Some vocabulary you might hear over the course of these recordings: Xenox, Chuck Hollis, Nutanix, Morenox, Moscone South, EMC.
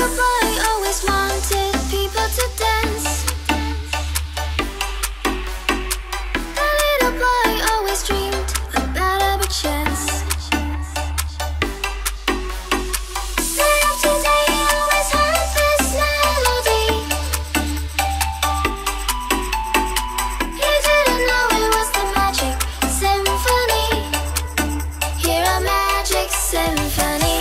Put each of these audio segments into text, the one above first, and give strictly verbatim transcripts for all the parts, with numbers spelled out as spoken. little boy always wanted people to dance. A little boy always dreamed about a better chance. Day after day he always heard this melody. He didn't know it was the magic symphony. Hear a magic symphony.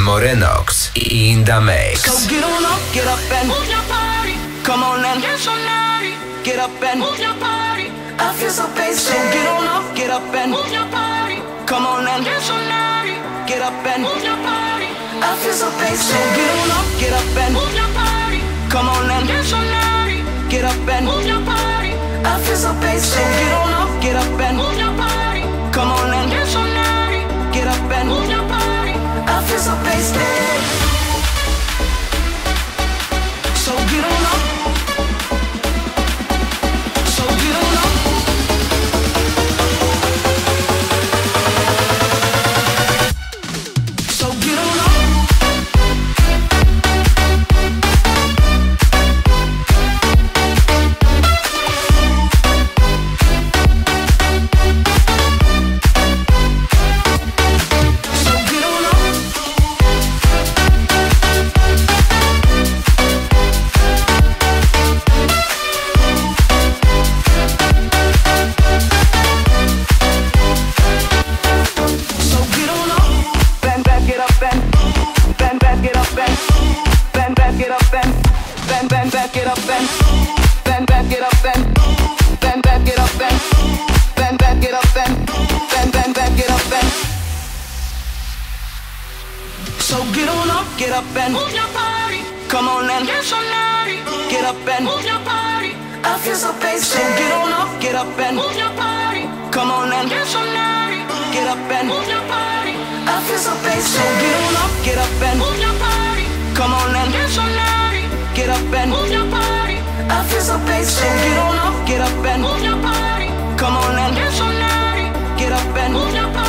Morenox in the mix. So get on up, get up and move your body. Come on and get so naughty. Get up and move your body. I feel so basic. So get on up, get up and move your body. Come on and get so naughty. Get up and move your body. I feel so basic. So get on up, get up and move your body. Come on and get so naughty. Get up and move your body. I feel so basic. So get on up, get up and move your body. Come on and get so naughty. Get up and move your body. I feel so wasted. So get on up. So get on up. So get on Get up and move your body. Come on and get so naughty. Get up and move your body.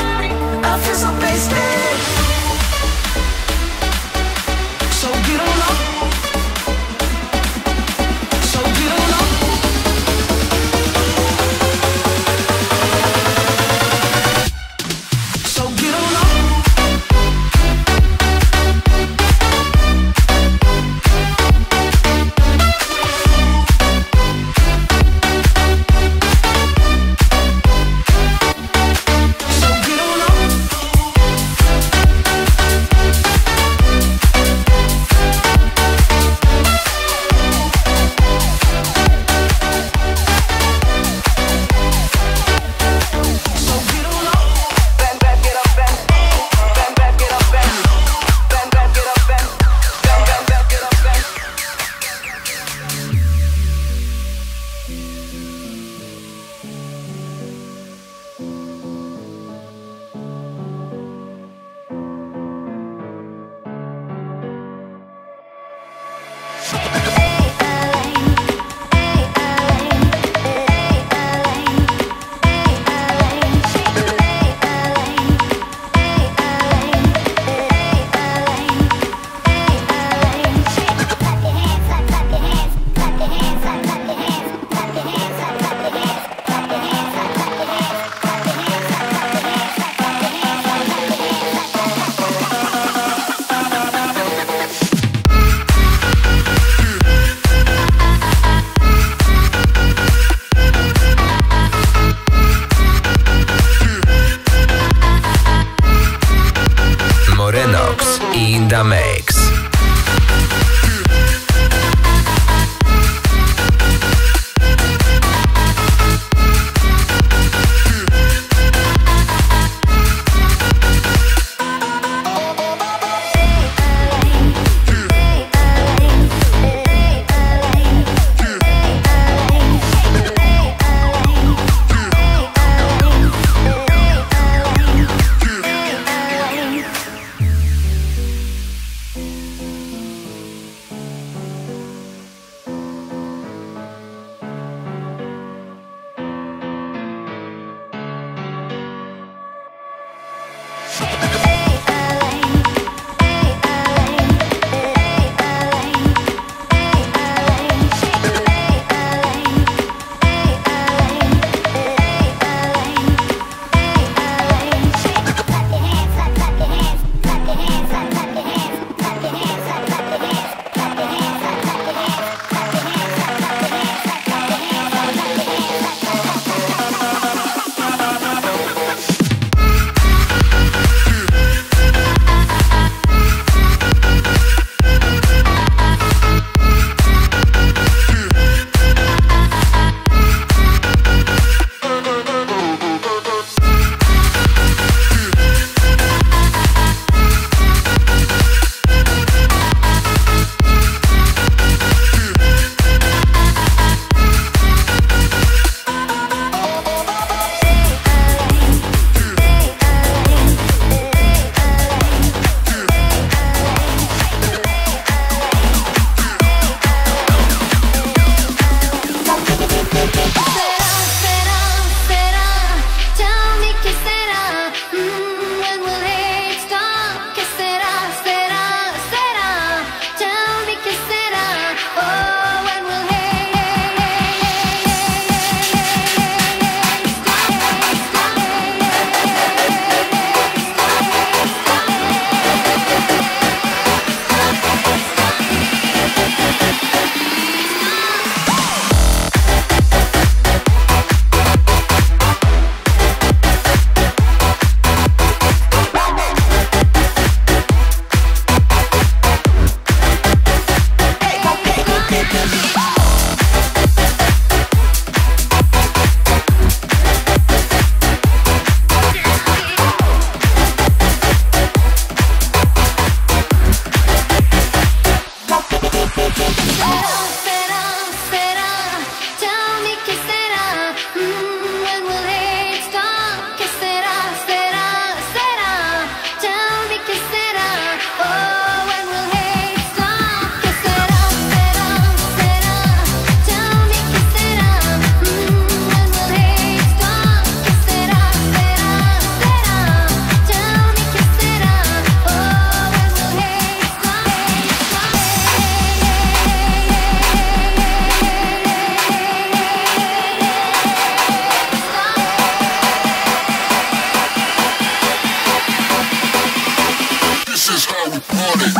is how we party.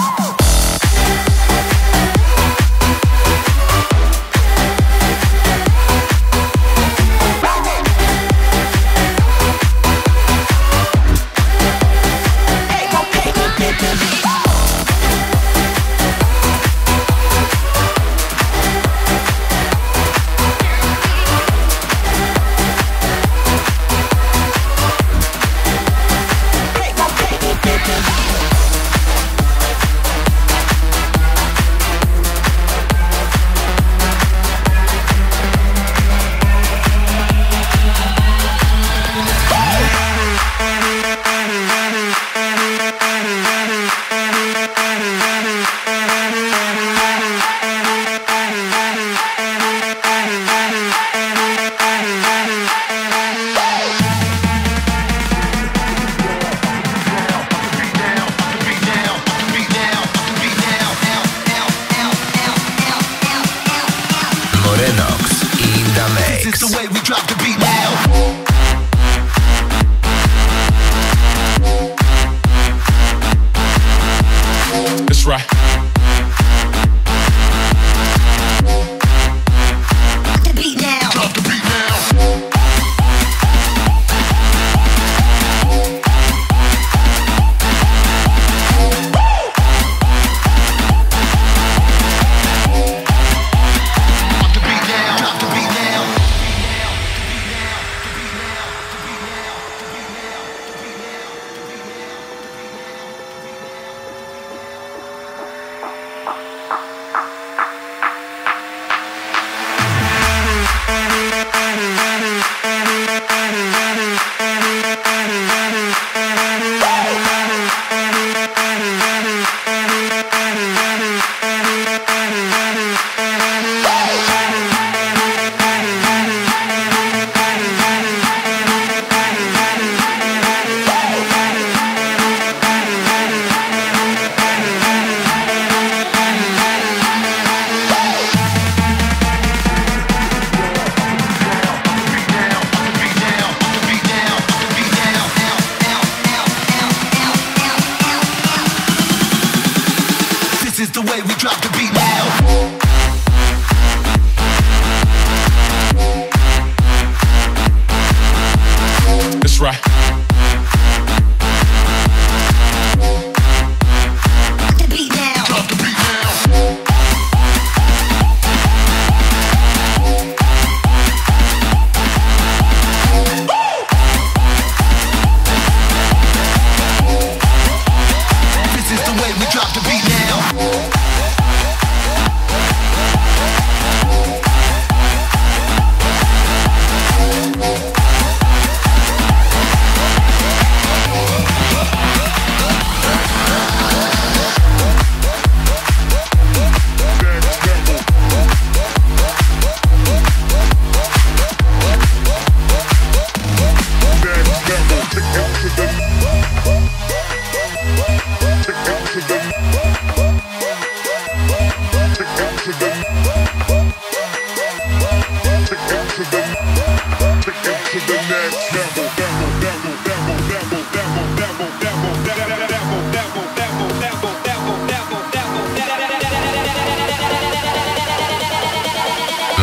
Morenox in the mix. This is the way we drop the beat now. That's right. Drop the beat now. Drop the beat now. This is the way we drop the beat now. That's right. Drop the beat now. Drop the beat now. Woo! This is the way we drop the beat now.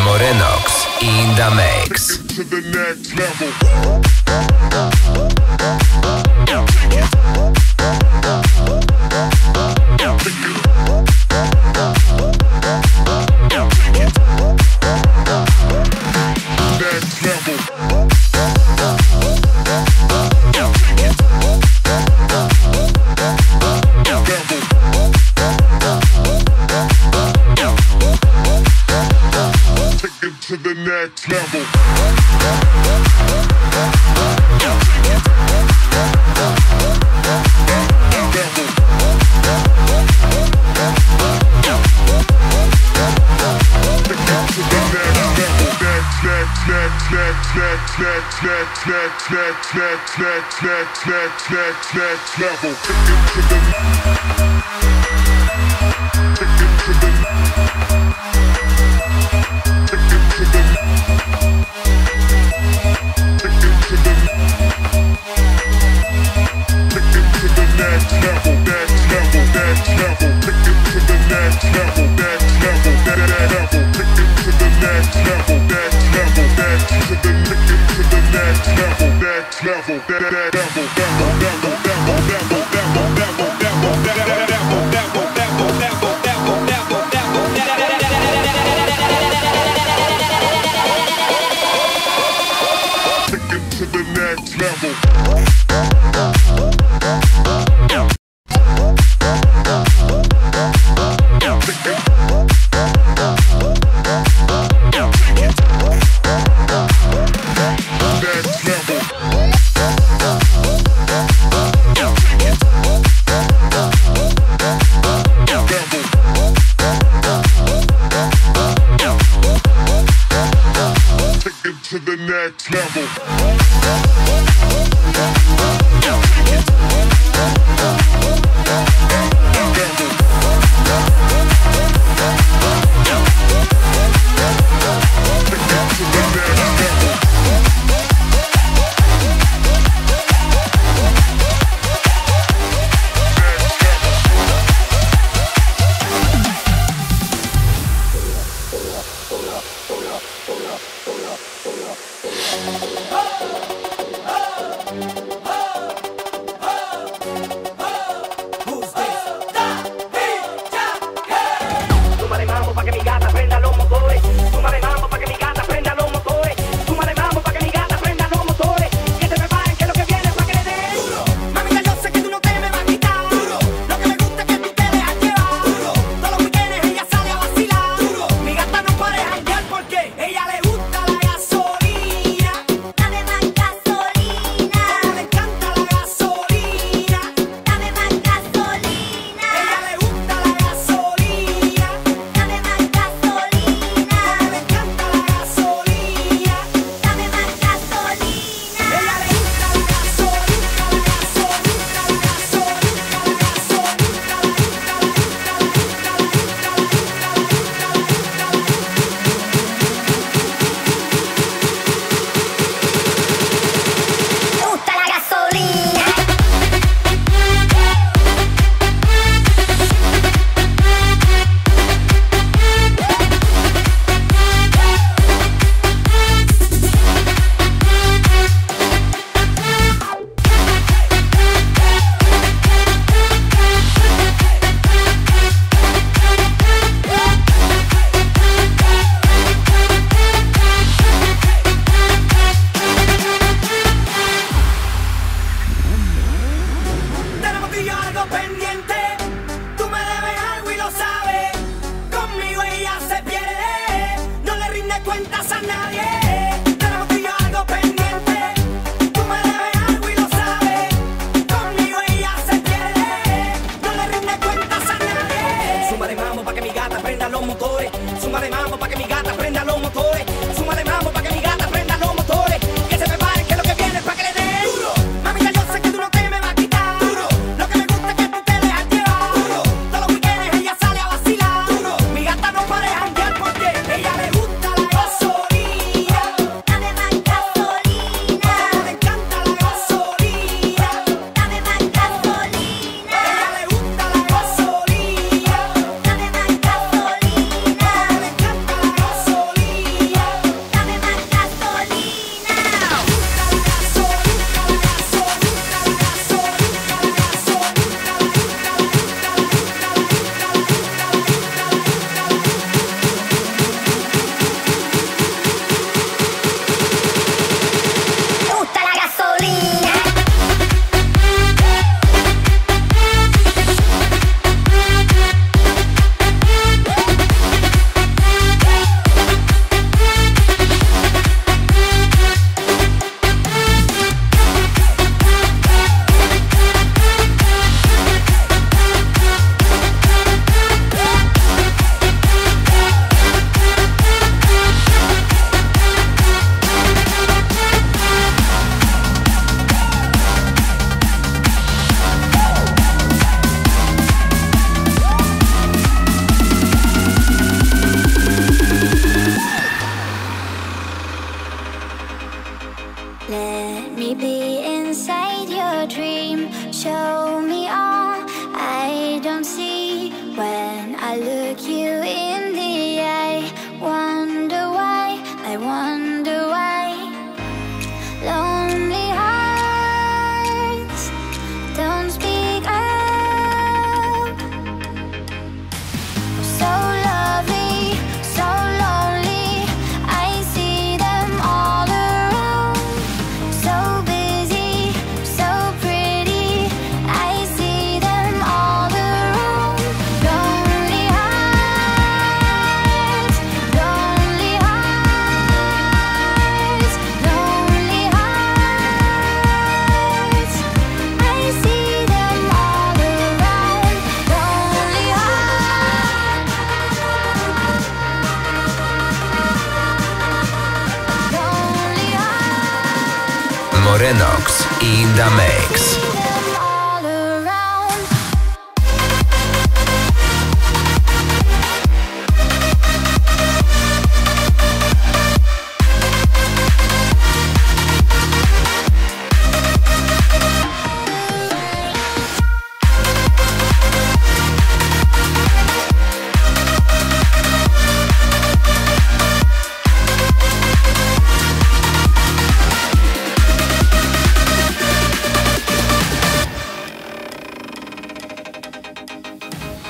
Morenox in the mix. To the next level. To the next level. To the next level, next level. Next level. Xenox in the mix.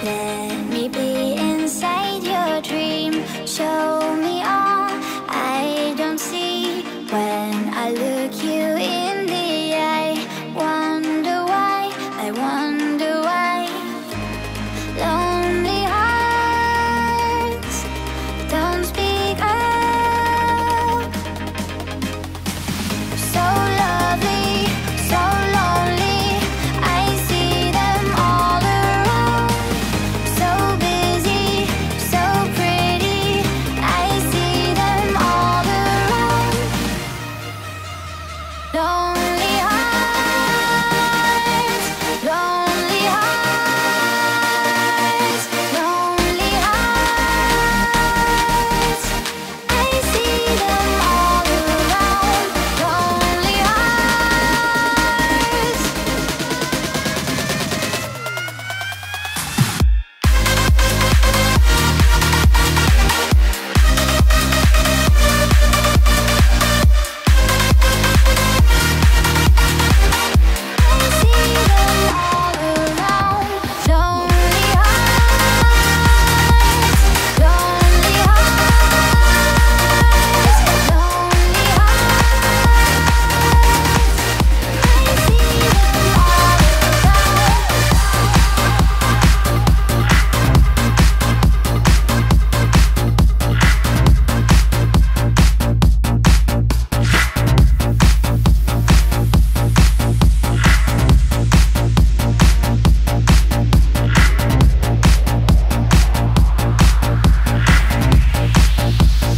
Let me be inside your dream. Show me all I don't see. When I look you in the eye, wonder why, I wonder why. Lonely hearts don't speak out. So lovely, so lonely, I see them all around. Do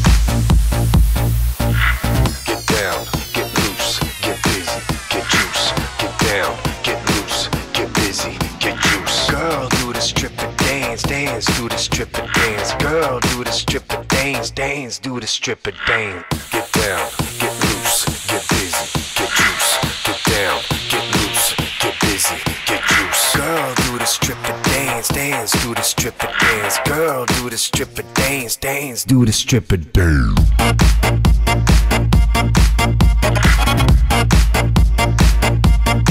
the stripper dance, girl. Do the stripper dance, dance. Do the stripper dance. Get down, get loose, get busy, get juice. Get down, get loose, get busy, get juice. Girl, do the stripper dance, dance. Do the stripper dance, girl.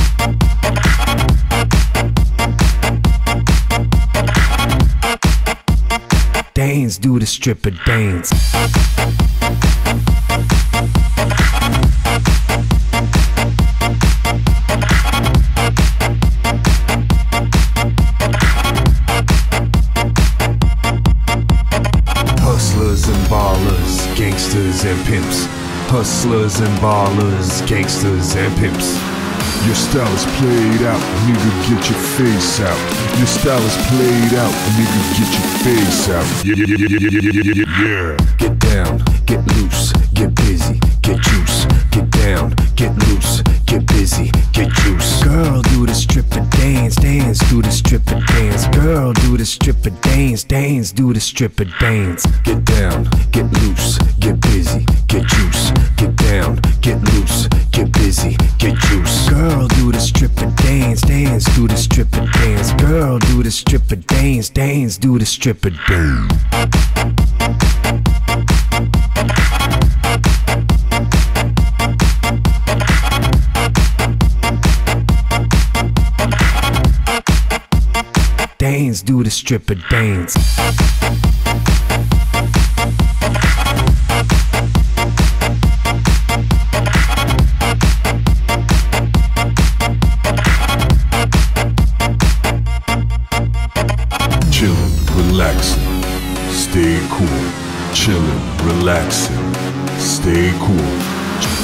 Do the stripper dance, dance. Do the stripper dance. Dance, do the stripper dance. Hustlers and ballers, gangsters and pimps. Hustlers and ballers, gangsters and pimps. Your style is played out, nigga, get your face out. Your style is played out, nigga, get your face out. Yeah, yeah, yeah, yeah, yeah, yeah, yeah. Get down, get loose, get busy, get juice. Get down, get loose, get busy, get juice. Girl, do the stripper dance, dance, do the stripper dance. Girl, do the stripper dance, dance, do the stripper dance. Get down, get loose, get busy, get juice. Get down, get loose, get busy, get juice. Girl, do the stripper dance, dance, do the stripper dance. Girl, do the stripper dance, dance, do the stripper dance. Dance, do the stripper dance. Chillin', relaxin', stay cool. Chillin', relaxin', stay cool.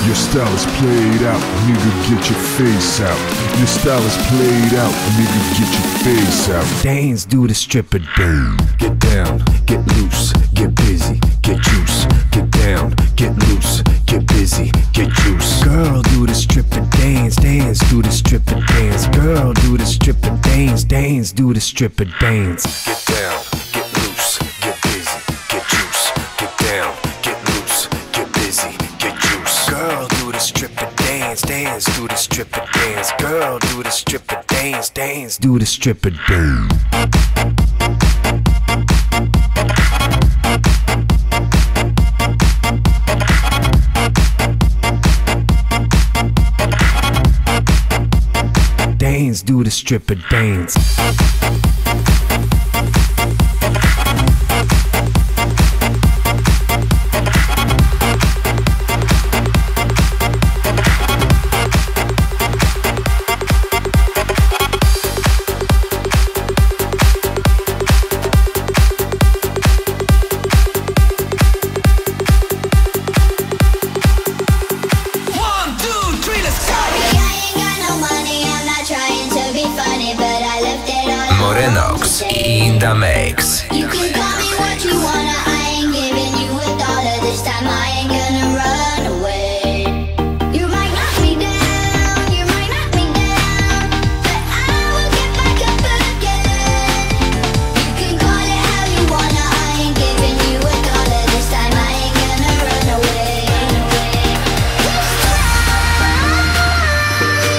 Your style is played out, nigga, get your face out. Your style is played out, nigga, get your face out. Dance, do the stripper dance. Get down, get loose, get busy, get juice, get down, get loose, get busy, get juice. Girl, do the strip and dance, dance, do the strip and dance. Girl, do the strip and dance, dance, do the strip and dance. Get down, get loose, get busy, get juice, get down, get loose, get busy, get juice. Girl, do the strip and dance, dance, do the strip and dance. Girl, do the strip and dance, dance, do the strip and dance. Dance, do the stripper dance. Morenox in the mix. You can call me what you wanna, I ain't giving you a dollar this time. I ain't gonna run away. You might knock me down, you might knock me down, but I will get back up again. You can call it how you wanna, I ain't giving you a dollar this time. I ain't gonna run away. This time, this time. Morenox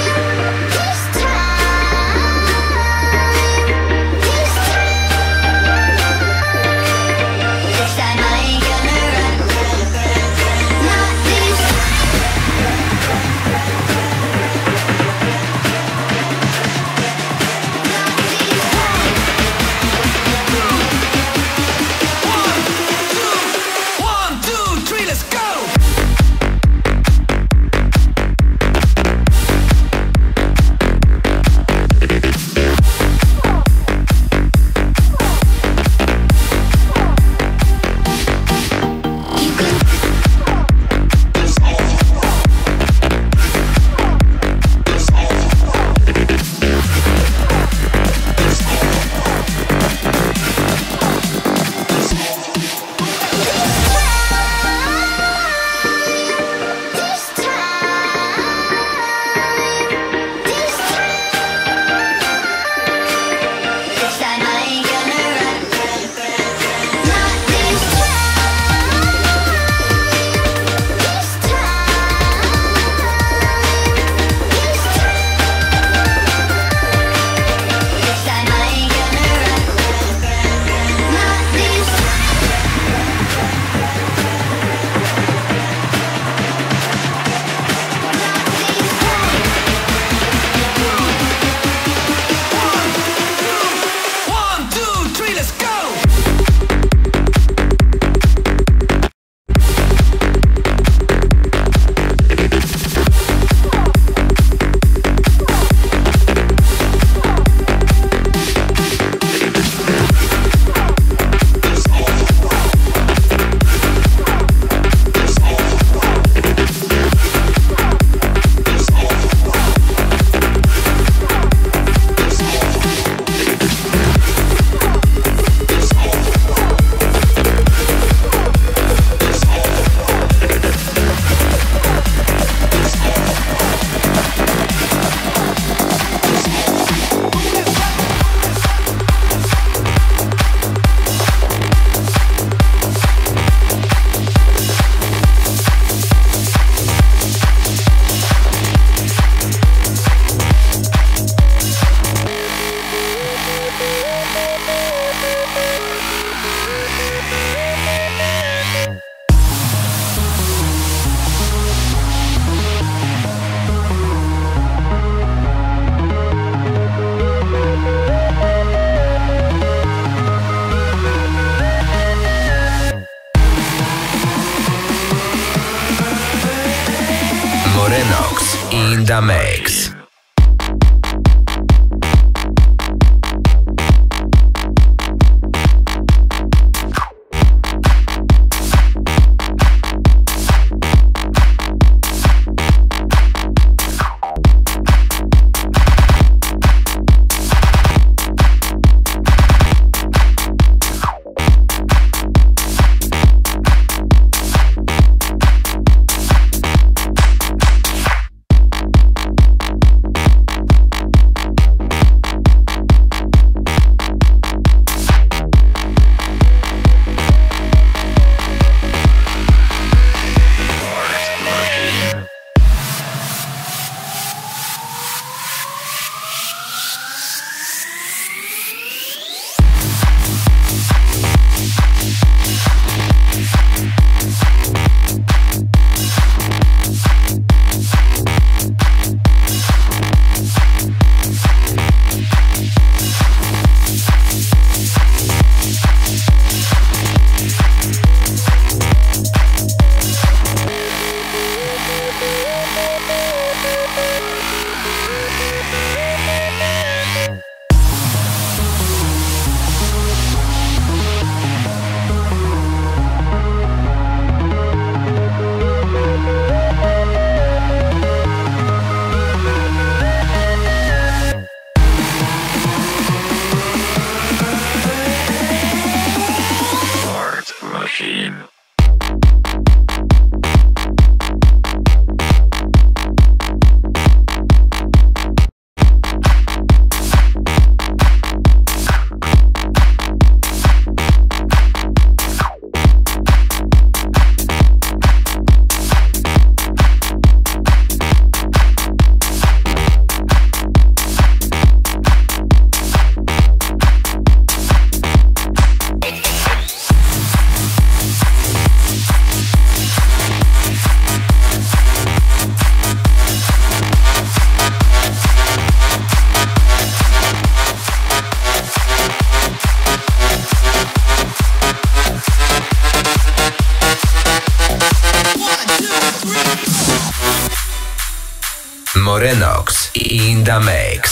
in the mix. the mix.